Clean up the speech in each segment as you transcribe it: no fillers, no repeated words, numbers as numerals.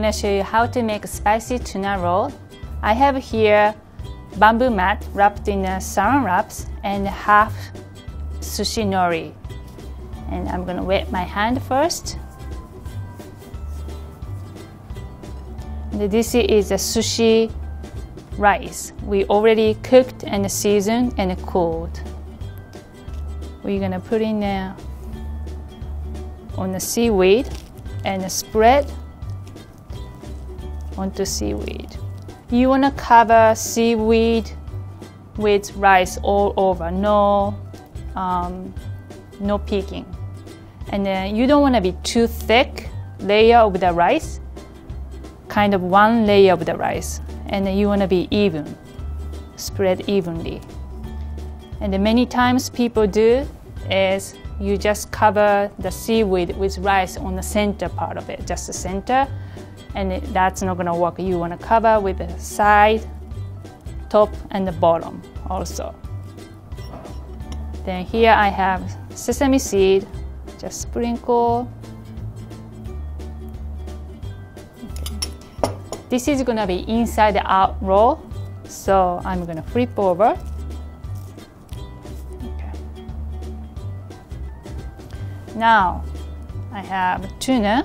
going to show you how to make a spicy tuna roll. I have here bamboo mat wrapped in saran wraps and half sushi nori. And I'm going to wet my hand first. And this is a sushi rice. We already cooked and seasoned and cooled. We're going to put in on the seaweed and spread onto seaweed. You want to cover seaweed with rice all over, no peeling. And then you don't want to be too thick layer of the rice, kind of one layer of the rice. And then you want to be even, spread evenly. And then many times people do is you just cover the seaweed with rice on the center part of it, just the center. And that's not going to work. You want to cover with the side, top, and the bottom also. Then here I have sesame seed, just sprinkle. Okay. This is going to be inside out roll, so I'm going to flip over. Okay. Now I have tuna.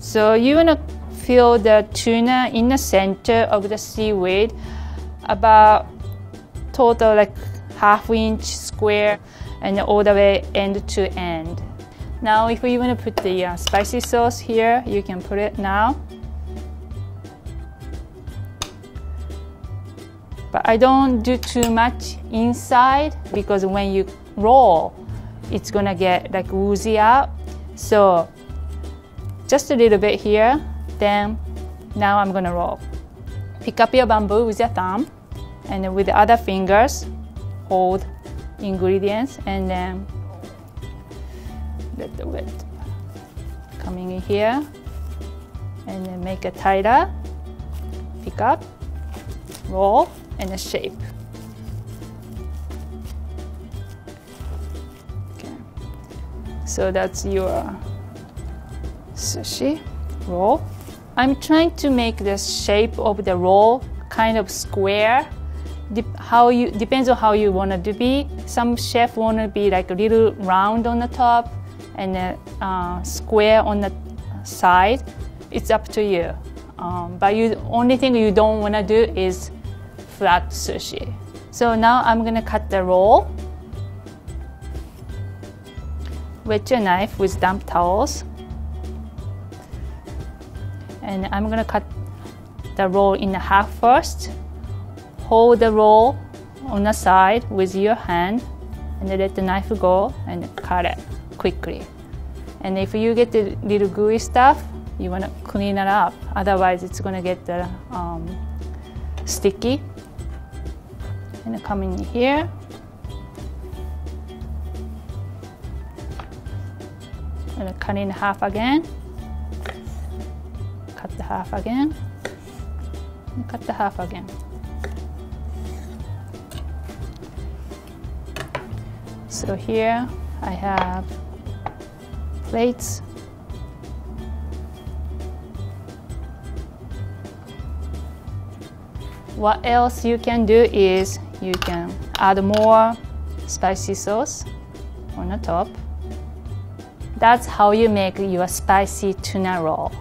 So you want to fill the tuna in the center of the seaweed, about total like ½ inch square and all the way end to end. Now if you want to put the spicy sauce here, you can put it now. But I don't do too much inside because when you roll, it's going to get like woozy out. So just a little bit here, then now I'm gonna roll. Pick up your bamboo with your thumb and with the other fingers, hold ingredients and then let the wet coming in here and then make a tighter, pick up, roll and a shape. Okay. So that's your sushi roll. I'm trying to make the shape of the roll kind of square. Depends on how you want it to be. Some chef want to be like a little round on the top and square on the side. It's up to you. But the only thing you don't want to do is flat sushi. So now I'm gonna cut the roll. Wet your knife with damp towels. And I'm going to cut the roll in half first. Hold the roll on the side with your hand and let the knife go and cut it quickly. And if you get the little gooey stuff, you want to clean it up. Otherwise, it's going to get the, sticky. And come in here. And cut in half again. Cut the half again, and cut the half again. So here I have plates. What else you can do is you can add more spicy sauce on the top. That's how you make your spicy tuna roll.